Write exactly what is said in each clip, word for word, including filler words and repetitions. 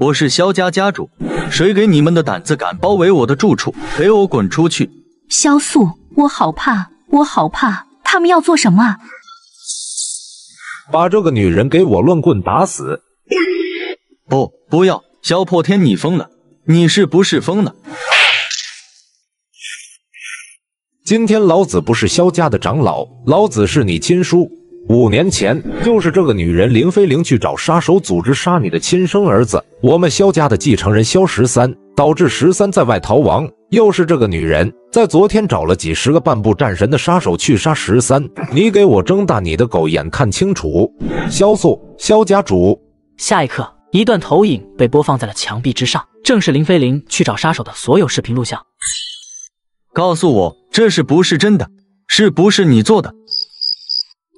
我是萧家家主，谁给你们的胆子敢包围我的住处？给我滚出去！”萧素，我好怕，我好怕，他们要做什么？把这个女人给我乱棍打死！不，不要！萧破天，你疯了！你是不是疯了？今天老子不是萧家的长老，老子是你亲叔。 五年前，就是这个女人林飞玲去找杀手组织杀你的亲生儿子，我们萧家的继承人萧十三，导致十三在外逃亡。又是这个女人，在昨天找了几十个半步战神的杀手去杀十三。你给我睁大你的狗眼看清楚！萧素，萧家主。下一刻，一段投影被播放在了墙壁之上，正是林飞玲去找杀手的所有视频录像。告诉我，这是不是真的？是不是你做的？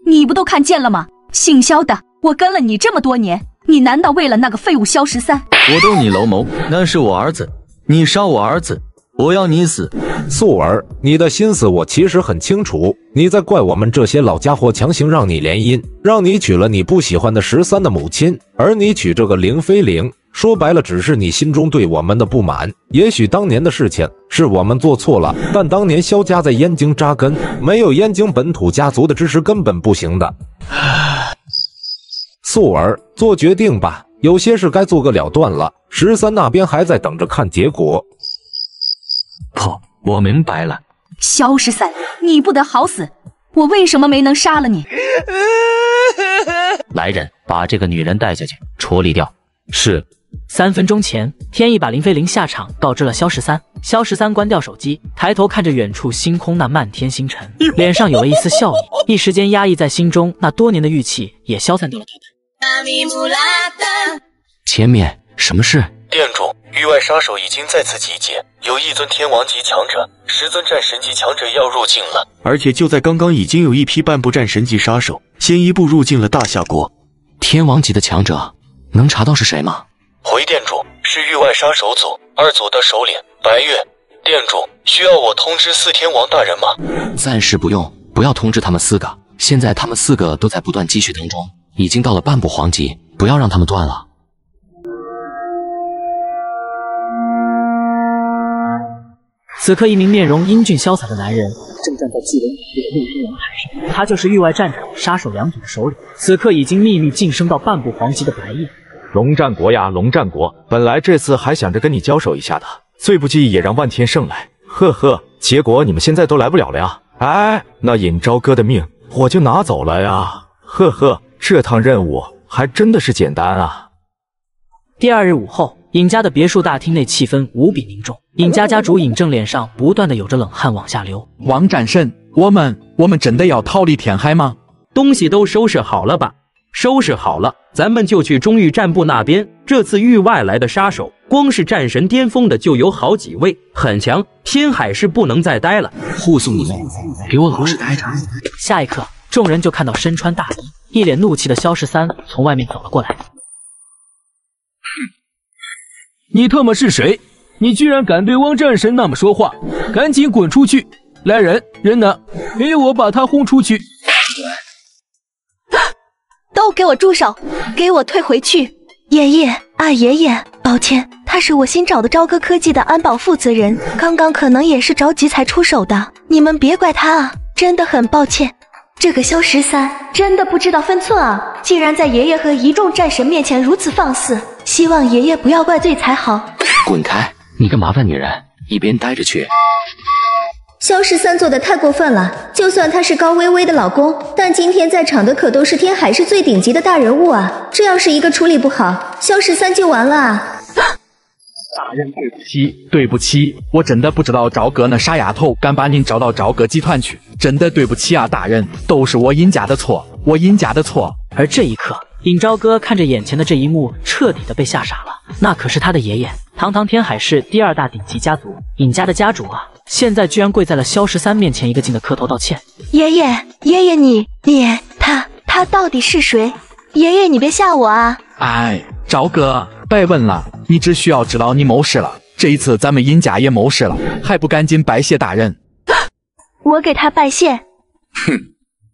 你不都看见了吗？姓萧的，我跟了你这么多年，你难道为了那个废物萧十三？我逗你楼谋，那是我儿子，你杀我儿子，我要你死！素儿，你的心思我其实很清楚，你在怪我们这些老家伙强行让你联姻，让你娶了你不喜欢的十三的母亲，而你娶这个林飞玲，说白了只是你心中对我们的不满。也许当年的事情是我们做错了，但当年萧家在燕京扎根，没有燕京本土家族的支持根本不行的。素儿，做决定吧，有些事该做个了断了。十三那边还在等着看结果。好，我明白了。萧十三，你不得好死！我为什么没能杀了你？来人，把这个女人带下去，处理掉。是。 三分钟前，天意把林飞玲下场告知了萧十三。萧十三关掉手机，抬头看着远处星空那漫天星辰，脸上有了一丝笑意。一时间，压抑在心中那多年的郁气也消散掉了。前面什么事？店主，域外杀手已经再次集结，有一尊天王级强者、十尊战神级强者要入境了。而且就在刚刚，已经有一批半步战神级杀手先一步入境了大夏国。天王级的强者，能查到是谁吗？ 回店主，是域外杀手组二组的首领白月。店主，需要我通知四天王大人吗？暂时不用，不要通知他们四个。现在他们四个都在不断积蓄当中，已经到了半步皇级，不要让他们断了。此刻，一名面容英俊潇洒的男人正站在巨龙谷的绿阴阳台上，他就是域外战场杀手两组的首领，此刻已经秘密晋升到半步皇级的白夜。 龙战国呀，龙战国！本来这次还想着跟你交手一下的，最不济也让万天胜来，呵呵。结果你们现在都来不了了呀！哎，那尹朝哥的命我就拿走了呀，呵呵。这趟任务还真的是简单啊。第二日午后，尹家的别墅大厅内气氛无比凝重，尹家家主尹正脸上不断的有着冷汗往下流。王战胜，我们我们真的要逃离天海吗？东西都收拾好了吧？ 收拾好了，咱们就去中域战部那边。这次域外来的杀手，光是战神巅峰的就有好几位，很强。天海是不能再待了。护送你妹，给我老实待着。下一刻，众人就看到身穿大衣、一脸怒气的萧十三从外面走了过来。你特么是谁？你居然敢对汪战神那么说话！赶紧滚出去！来人，人呢？给我把他轰出去！ 都给我住手！给我退回去！爷爷，啊爷爷，抱歉，他是我新找的朝歌科技的安保负责人，刚刚可能也是着急才出手的，你们别怪他啊，真的很抱歉。这个萧十三真的不知道分寸啊，竟然在爷爷和一众战神面前如此放肆，希望爷爷不要怪罪才好。滚开，你个麻烦女人，一边待着去。 萧十三做的太过分了，就算他是高薇薇的老公，但今天在场的可都是天海市最顶级的大人物啊！这要是一个处理不好，萧十三就完了啊！大人，对不起，对不起，我真的不知道朝歌那傻丫头敢把您找到朝歌集团去，真的对不起啊，大人，都是我尹家的错，我尹家的错。而这一刻，尹朝歌看着眼前的这一幕，彻底的被吓傻了，那可是他的爷爷。 堂堂天海市第二大顶级家族尹家的家主啊，现在居然跪在了萧十三面前，一个劲的磕头道歉。爷爷，爷爷你，你你他他到底是谁？爷爷，你别吓我啊！哎，朝歌，别问了，你只需要知道你谋事了。这一次咱们尹家也谋事了，还不赶紧拜谢大人？我给他拜谢。哼，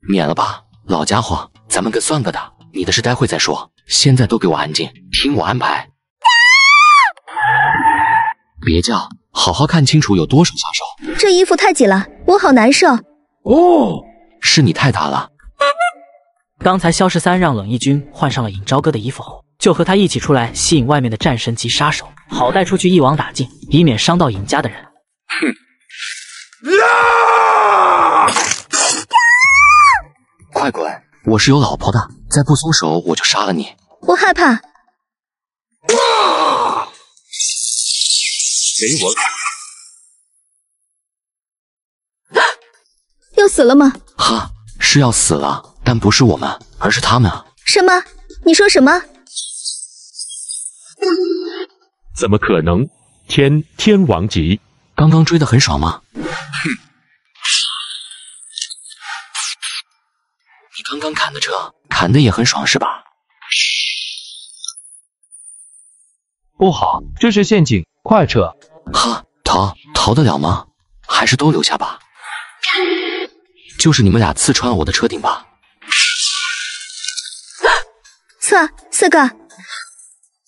免了吧，老家伙，咱们各算个的。你的事待会再说，现在都给我安静，听我安排。别叫，好好看清楚有多少杀手。这衣服太紧了，我好难受。哦，是你太大了。刚才萧十三让冷逸君换上了尹朝歌的衣服后，就和他一起出来吸引外面的战神级杀手，好带出去一网打尽，以免伤到尹家的人。哼。 啊！快滚！我是有老婆的，再不松手我就杀了你。我害怕。啊！给我看！啊！要死了吗？哈，是要死了，但不是我们，而是他们啊！什么？你说什么？怎么可能？天天王级。 刚刚追得很爽吗？哼！你刚刚砍的这，砍的也很爽是吧？不好，这是陷阱，快撤！哈，逃逃得了吗？还是都留下吧。就是你们俩刺穿我的车顶吧。刺四个。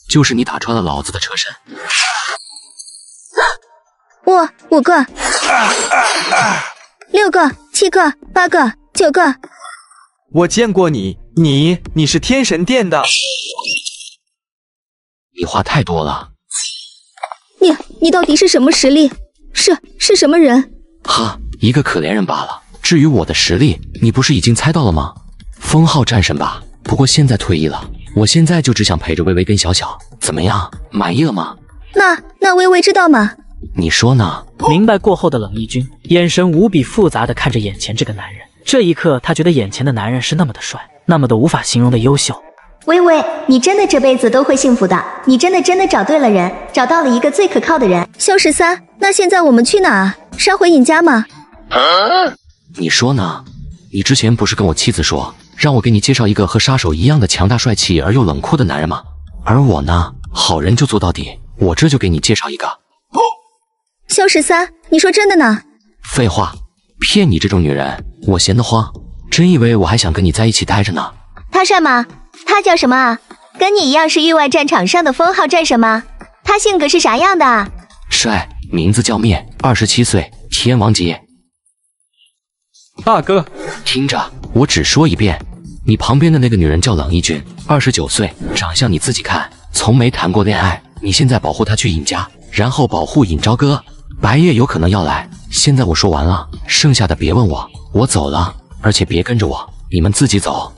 就是你打穿了老子的车身。 我五个，六个，七个，八个，九个。我见过你，你你是天神殿的。你话太多了。你你到底是什么实力？是是什么人？哈，一个可怜人罢了。至于我的实力，你不是已经猜到了吗？封号战神吧，不过现在退役了。我现在就只想陪着微微跟小小，怎么样？满意了吗？那那微微知道吗？ 你说呢？明白过后的冷逸君，眼神无比复杂的看着眼前这个男人。这一刻，他觉得眼前的男人是那么的帅，那么的无法形容的优秀。微微，你真的这辈子都会幸福的，你真的真的找对了人，找到了一个最可靠的人。萧十三，那现在我们去哪啊？杀回尹家吗？啊、你说呢？你之前不是跟我妻子说，让我给你介绍一个和杀手一样的强大、帅气而又冷酷的男人吗？而我呢，好人就做到底，我这就给你介绍一个。 萧十三，你说真的呢？废话，骗你这种女人，我闲得慌，真以为我还想跟你在一起待着呢。他帅吗？他叫什么啊？跟你一样是域外战场上的封号战神吗？他性格是啥样的啊？帅，名字叫灭，二十七岁，天王级。大哥，听着，我只说一遍，你旁边的那个女人叫冷逸君，二十九岁，长相你自己看，从没谈过恋爱。你现在保护她去尹家，然后保护尹朝歌。 白夜有可能要来，现在我说完了，剩下的别问我，我走了，而且别跟着我，你们自己走。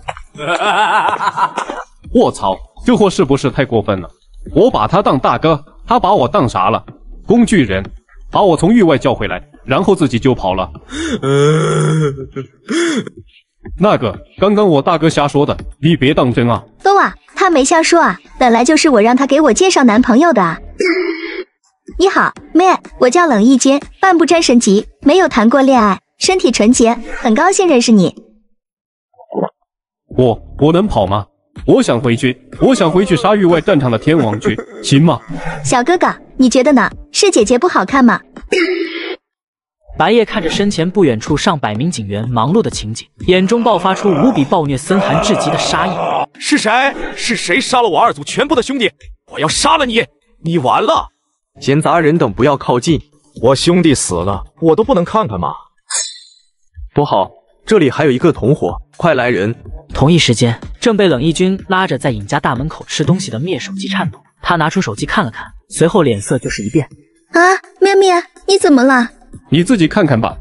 卧槽，这货是不是太过分了？我把他当大哥，他把我当啥了？工具人，把我从域外叫回来，然后自己就跑了。那个，刚刚我大哥瞎说的，你别当真啊。都啊，他没瞎说啊，本来就是我让他给我介绍男朋友的啊。你好，妹，我叫冷逸君，半步战神级，没有谈过恋爱，身体纯洁，很高兴认识你。我我能跑吗？我想回去，我想回去杀域外战场的天王去，行吗？小哥哥，你觉得呢？是姐姐不好看吗？白夜看着身前不远处上百名警员忙碌的情景，眼中爆发出无比暴虐、森寒至极的杀意。是谁？是谁杀了我二组全部的兄弟？我要杀了你！你完了！ 闲杂人等不要靠近！我兄弟死了，我都不能看看吗？不好，这里还有一个同伙，快来人！同一时间，正被冷逸君拉着在尹家大门口吃东西的灭手机颤抖，他拿出手机看了看，随后脸色就是一变。啊，灭灭，你怎么了？你自己看看吧。